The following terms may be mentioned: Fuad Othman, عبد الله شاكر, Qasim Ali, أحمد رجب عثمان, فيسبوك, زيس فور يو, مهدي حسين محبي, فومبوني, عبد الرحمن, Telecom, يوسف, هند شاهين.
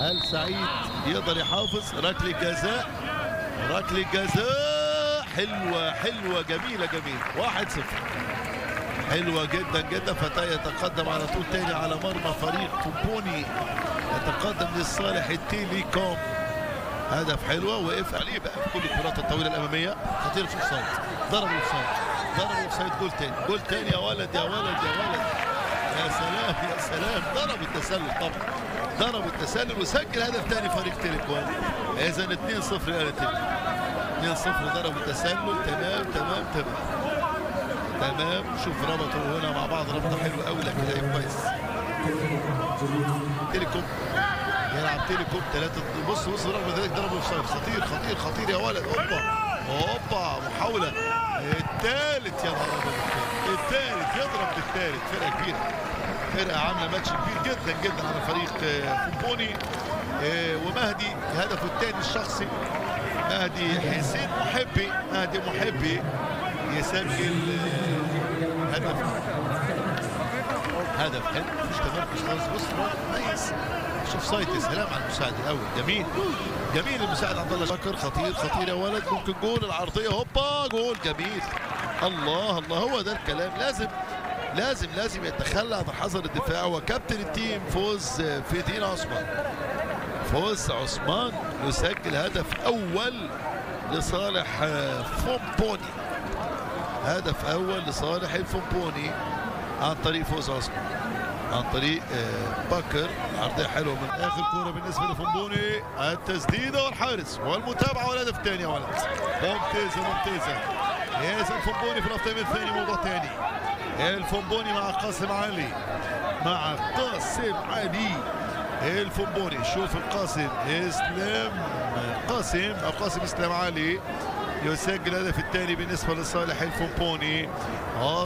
هل سعيد يقدر يحافظ؟ ركله جزاء، ركله جزاء حلوه حلوه جميله جميله. 1-0 حلوه جدا جدا. فتاي يتقدم على طول تاني على مرمى فريق فومبوني، يتقدم لصالح التيليكوم. هدف حلوه، وقف عليه بقى في كل الكرات الطويله الاماميه. خطير في الاوفسايد، ضرب الاوفسايد، ضرب الاوفسايد. جول تاني، جول تاني يا ولد يا ولد يا ولد. يا سلام يا سلام، ضرب التسلل طبعا، ضرب التسلل وسجل هدف تاني فريق تيليكوم. اذا 2-0 لآل تيليكوم، 2-0 ضرب التسلل. تمام تمام تمام تمام. شوف ربطوا هنا مع بعض ربطه حلوه قوي، لكن لعيب كويس. تيليكوم يلعب تيليكوم 3. بص بص رغم ذلك ضربه اوفسايد. خطير خطير خطير يا ولد. اوبا اوبا، محاوله الثالث يا نهار ابيض. الثالث يضرب بالثالث. فرقه كبيره، فرقه عامله ماتش كبير جدا جدا على فريق فومبوني. ومهدي هدفه الثاني الشخصي. مهدي حسين محبي، مهدي محبي يسجل هدف. هدف حلو، مفيش تمركز خالص. بص كويس، شوف سايت. سلام على المساعد الاول، جميل جميل المساعد عبد الله شاكر. خطير خطير يا ولد، ممكن جول. العرضيه هوبا، جول جميل. الله الله، هو ده الكلام. لازم يتخلى عن حظر الدفاع. وكابتن التيم فوز في دين عثمان، فوز عثمان يسجل هدف اول لصالح فومبوني، هدف اول لصالح الفومبوني عن طريق فوز عثمان، عن طريق بكر. عرضيه حلوه من اخر كوره بالنسبه لفومبوني. التسديده والحارس والمتابعه والهدف الثاني يا ولد. ممتازه ممتازه. ياسر الفومبوني في الهاف تايم الثاني. موضوع ثاني، الفومبوني مع قاسم علي، مع قاسم علي الفومبوني. شوف القاسم اسلام قاسم او قاسم اسلام علي يسجل الهدف الثاني بالنسبه لصالح الفومبوني.